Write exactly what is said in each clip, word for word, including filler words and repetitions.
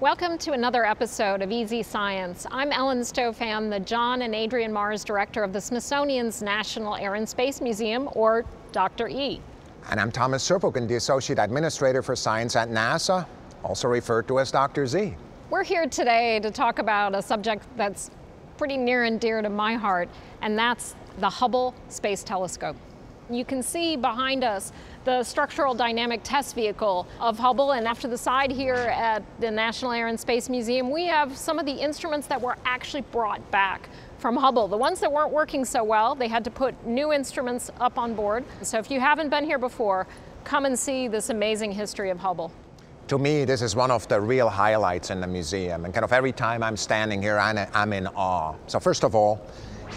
Welcome to another episode of Easy Science. I'm Ellen Stofan, the John and Adrian Mars Director of the Smithsonian's National Air and Space Museum, or Doctor E. And I'm Thomas Zurbuchen, the Associate Administrator for Science at NASA, also referred to as Doctor Z. We're here today to talk about a subject that's pretty near and dear to my heart, and that's the Hubble Space Telescope. You can see behind us the structural dynamic test vehicle of Hubble, and after the side here at the National Air and Space Museum, we have some of the instruments that were actually brought back from Hubble. The ones that weren't working so well, they had to put new instruments up on board. So if you haven't been here before, come and see this amazing history of Hubble. To me, this is one of the real highlights in the museum, and kind of every time I'm standing here, I'm in awe. So first of all,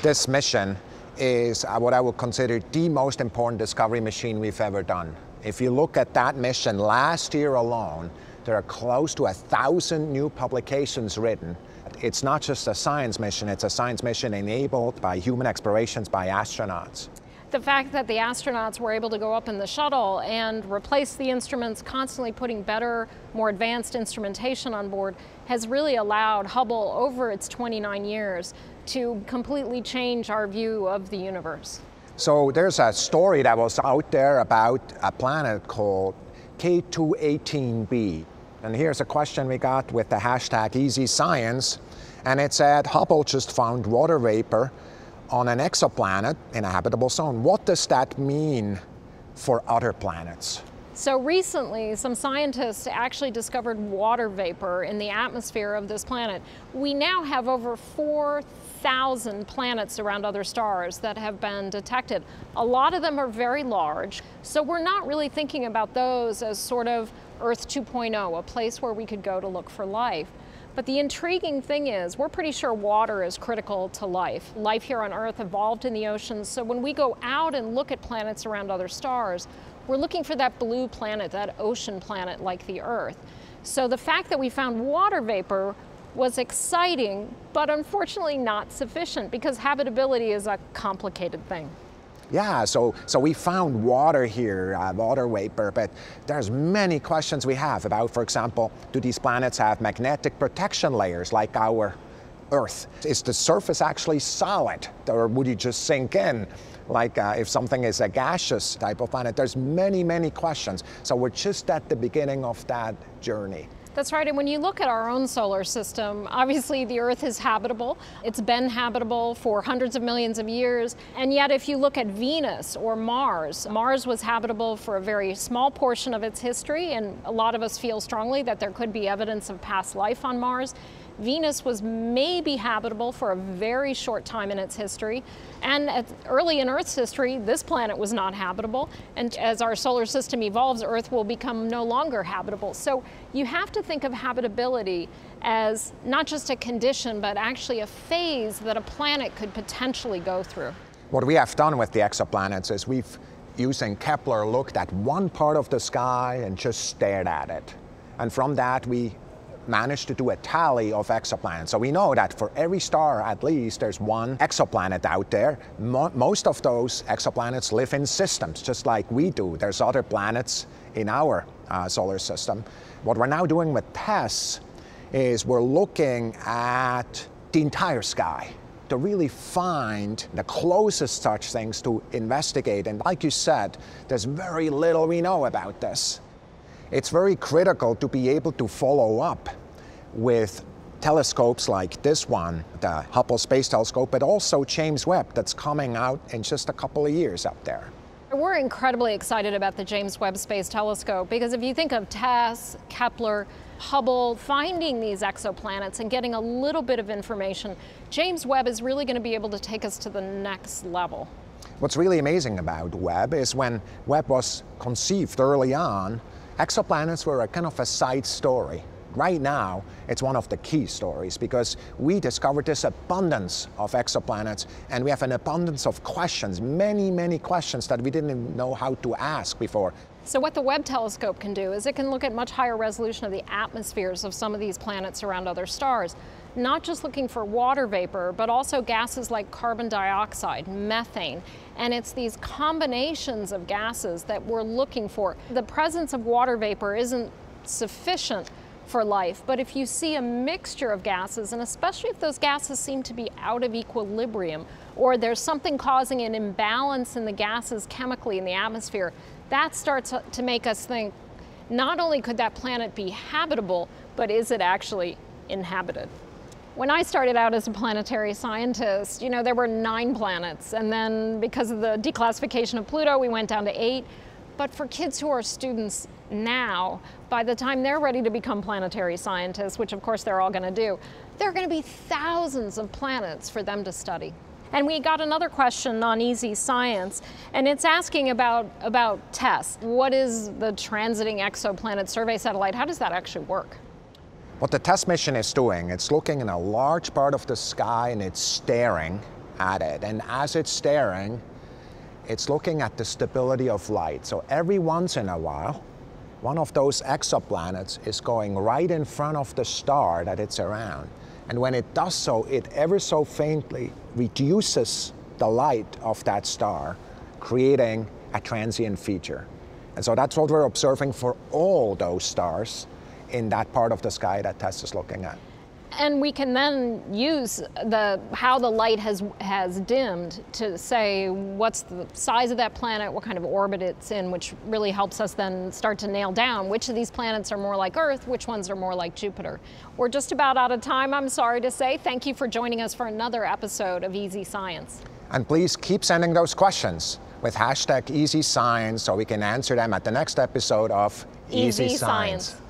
this mission is what I would consider the most important discovery machine we've ever done. If you look at that mission last year alone, there are close to a thousand new publications written. It's not just a science mission, it's a science mission enabled by human explorations by astronauts. The fact that the astronauts were able to go up in the shuttle and replace the instruments, constantly putting better, more advanced instrumentation on board, has really allowed Hubble over its twenty-nine years to completely change our view of the universe. So there's a story that was out there about a planet called K two eighteen b. And here's a question we got with the hashtag EasyScience, and it said, Hubble just found water vapor on an exoplanet in a habitable zone. What does that mean for other planets? So recently, some scientists actually discovered water vapor in the atmosphere of this planet. We now have over four thousand planets around other stars that have been detected. A lot of them are very large, so we're not really thinking about those as sort of Earth two point oh, a place where we could go to look for life. But the intriguing thing is, we're pretty sure water is critical to life. Life here on Earth evolved in the oceans, so when we go out and look at planets around other stars, we're looking for that blue planet, that ocean planet like the Earth. So the fact that we found water vapor was exciting, but unfortunately not sufficient, because habitability is a complicated thing. Yeah, so, so we found water here, uh, water vapor, but there's many questions we have about, for example, do these planets have magnetic protection layers like our Earth? Is the surface actually solid, or would it just sink in, like uh, if something is a gaseous type of planet? There's many, many questions. So we're just at the beginning of that journey. That's right, and when you look at our own solar system, obviously the Earth is habitable. It's been habitable for hundreds of millions of years, and yet if you look at Venus or Mars, Mars was habitable for a very small portion of its history, and a lot of us feel strongly that there could be evidence of past life on Mars. Venus was maybe habitable for a very short time in its history, and at early in Earth's history, this planet was not habitable, and as our solar system evolves, Earth will become no longer habitable. So you have to think of habitability as not just a condition, but actually a phase that a planet could potentially go through. What we have done with the exoplanets is we've, using Kepler, looked at one part of the sky and just stared at it, and from that we managed to do a tally of exoplanets. So we know that for every star, at least, there's one exoplanet out there. Mo most of those exoplanets live in systems, just like we do. There's other planets in our uh, solar system. What we're now doing with TESS is we're looking at the entire sky to really find the closest such things to investigate. And like you said, there's very little we know about this. It's very critical to be able to follow up with telescopes like this one, the Hubble Space Telescope, but also James Webb that's coming out in just a couple of years up there. We're incredibly excited about the James Webb Space Telescope, because if you think of TESS, Kepler, Hubble, finding these exoplanets and getting a little bit of information, James Webb is really going to be able to take us to the next level. What's really amazing about Webb is when Webb was conceived early on, exoplanets were a kind of a side story. Right now, it's one of the key stories, because we discovered this abundance of exoplanets, and we have an abundance of questions, many, many questions that we didn't even know how to ask before. So what the Webb telescope can do is it can look at much higher resolution of the atmospheres of some of these planets around other stars, not just looking for water vapor, but also gases like carbon dioxide, methane, and it's these combinations of gases that we're looking for. The presence of water vapor isn't sufficient for life. But if you see a mixture of gases, and especially if those gases seem to be out of equilibrium, or there's something causing an imbalance in the gases chemically in the atmosphere, that starts to make us think, not only could that planet be habitable, but is it actually inhabited? When I started out as a planetary scientist, you know, there were nine planets, and then because of the declassification of Pluto, we went down to eight. But for kids who are students now, by the time they're ready to become planetary scientists, which of course they're all going to do, there are going to be thousands of planets for them to study. And we got another question on Easy Science, and it's asking about, about TESS. What is the Transiting Exoplanet Survey Satellite? How does that actually work? What the TESS mission is doing, it's looking in a large part of the sky and it's staring at it. And as it's staring, it's looking at the stability of light. So every once in a while, one of those exoplanets is going right in front of the star that it's around. And when it does so, it ever so faintly reduces the light of that star, creating a transient feature. And so that's what we're observing for all those stars in that part of the sky that TESS is looking at. And we can then use the, how the light has, has dimmed to say what's the size of that planet, what kind of orbit it's in, which really helps us then start to nail down which of these planets are more like Earth, which ones are more like Jupiter. We're just about out of time, I'm sorry to say. Thank you for joining us for another episode of Easy Science. And please keep sending those questions with hashtag Easy Science so we can answer them at the next episode of Easy, Easy Science. Science.